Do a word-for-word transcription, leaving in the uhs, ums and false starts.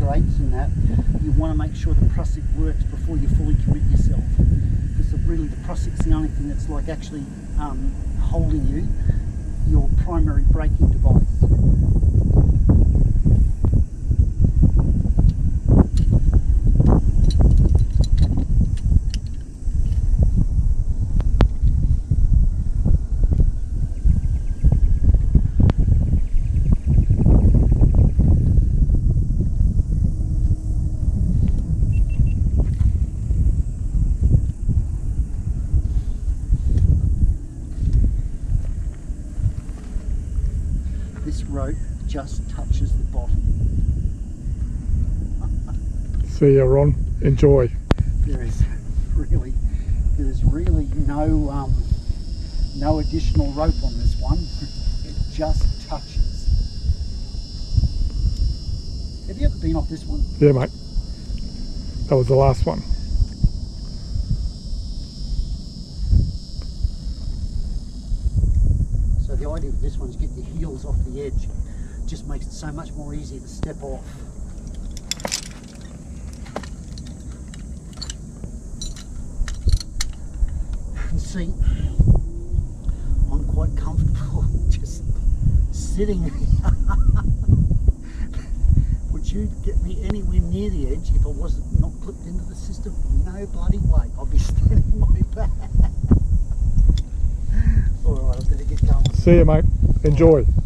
figure eights and that, you want to make sure the prussic works before you fully commit yourself. Because really the prussic's the only thing that's like actually um, holding you, your primary braking device. This rope just touches the bottom. See you, Ron. Enjoy. There is really, there is really no, um, no additional rope on this one. It just touches. Have you ever been off this one? Yeah, mate. That was the last one. The idea with this one is get the heels off the edge. It just makes it so much more easy to step off. And see, I'm quite comfortable just sitting here. Would you get me anywhere near the edge if I wasn't not clipped into the system? No bloody way. I'd be standing my back. See you, mate. Enjoy.